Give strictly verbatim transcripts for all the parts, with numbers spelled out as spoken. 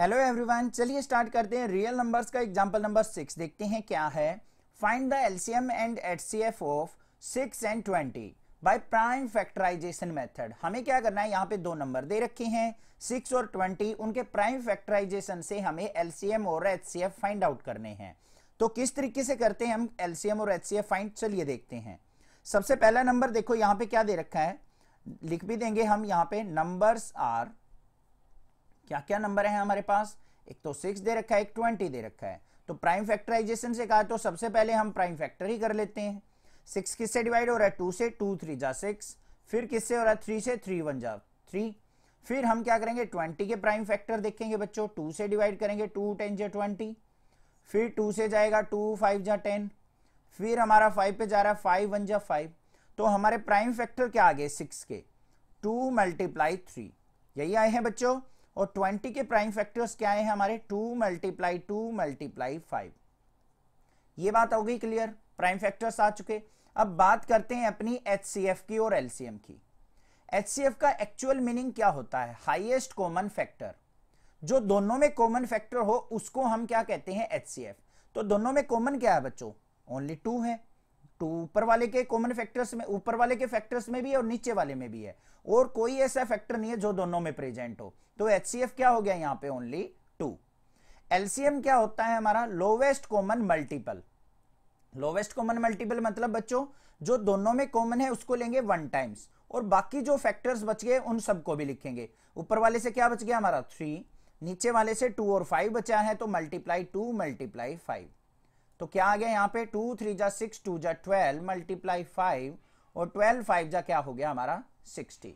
Hello everyone, चलिए start करते हैं रियल नंबर्स का एग्जांपल नंबर सिक्स। देखते हैं क्या है। Find the LCM and HCF of six and twenty by prime factorisation method. हमें क्या करना है, यहाँ पे दो नंबर दे रखे हैं सिक्स और ट्वेंटी, उनके प्राइम फैक्टराइजेशन से हमें एलसीएम और एचसीएफ फाइंड आउट करने हैं। तो किस तरीके से करते हैं हम एलसीएम और एचसीएफ फाइंड, चलिए देखते हैं। सबसे पहला नंबर देखो यहाँ पे क्या दे रखा है, लिख भी देंगे हम यहाँ पे। नंबर्स आर, क्या क्या नंबर है हमारे पास, एक तो सिक्स दे रखा है, एक ट्वेंटी दे रखा है। तो प्राइम फैक्टराइजेशन से कहा तो सबसे पहले हम प्राइम फैक्टर ही कर लेते हैं। सिक्स किससे डिवाइड हो रहा है, टू से, टू थ्री जा सिक्स, फिर किससे हो रहा है, थ्री से, थ्री वन जा थ्री। फिर हम क्या करेंगे, ट्वेंटी के प्राइम फैक्टर देखेंगे बच्चों, टू से डिवाइड करेंगे, टू टेन जा ट्वेंटी, फिर टू से जाएगा टू, फाइव जा टेन, फिर हमारा फाइव पे जा रहा है, फाइव वन जा फाइव। तो हमारे प्राइम फैक्टर क्या आ गए सिक्स के, टू मल्टीप्लाई थ्री, यही आए हैं बच्चों। और ट्वेंटी के प्राइम फैक्टर्स क्या आए हैं हमारे, two multiply two multiply five. ये बात हो गई क्लियर, प्राइम फैक्टर्स आ चुके। अब बात करते हैं अपनी एचसीएफ की और एलसीएम की। एचसीएफ का एक्चुअल मीनिंग क्या होता है, हाईएस्ट कॉमन फैक्टर। जो दोनों में कॉमन फैक्टर हो उसको हम क्या कहते हैं, एचसीएफ। तो दोनों में कॉमन क्या है बच्चों, ओनली टू है। टू ऊपर वाले के कॉमन फैक्टर्स में, ऊपर वाले के फैक्टर्स में भी है और नीचे वाले में भी है, और कोई ऐसा फैक्टर नहीं है जो दोनों में प्रेजेंट हो। तो एचसीएफ क्या हो गया यहाँ पे, ओनली टू। एलसीएम क्या होता है हमारा, lowest common multiple. Lowest common multiple मतलब बच्चों जो दोनों में कॉमन है उसको लेंगे वन टाइम्स, और बाकी जो फैक्टर्स बच गए उन सबको भी लिखेंगे। ऊपर वाले से क्या बच गया हमारा, थ्री, नीचे वाले से टू और फाइव बचा है, तो मल्टीप्लाई टू मल्टीप्लाई फाइव। तो क्या आ गया यहाँ पे, टू थ्री जा सिक्स, टू जा ट्वेल्व मल्टीप्लाई फाइव, और ट्वेल्व फाइव जा क्या हो गया हमारा सिक्सटी।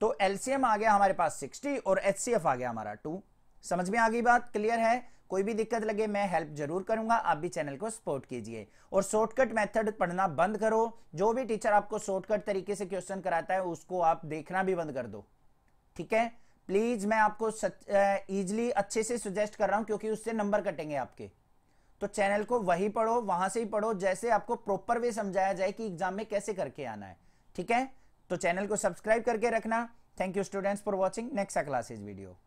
तो एलसीएम आ गया हमारे पास सिक्सटी और एचसीएफ आ गया हमारा टू। समझ में आ गई बात, क्लियर है। कोई भी दिक्कत लगे मैं हेल्प जरूर करूंगा, आप भी चैनल को सपोर्ट कीजिए। और शॉर्टकट मेथड पढ़ना बंद करो, जो भी टीचर आपको शॉर्टकट तरीके से क्वेश्चन कराता है उसको आप देखना भी बंद कर दो, ठीक है। प्लीज मैं आपको ईजिली अच्छे से सजेस्ट कर रहा हूँ, क्योंकि उससे नंबर कटेंगे आपके। तो चैनल को वही पढ़ो, वहां से ही पढ़ो जैसे आपको प्रॉपर वे समझाया जाए कि एग्जाम में कैसे करके आना है, ठीक है। तो चैनल को सब्सक्राइब करके रखना। Thank you students for watching Nexa classes video.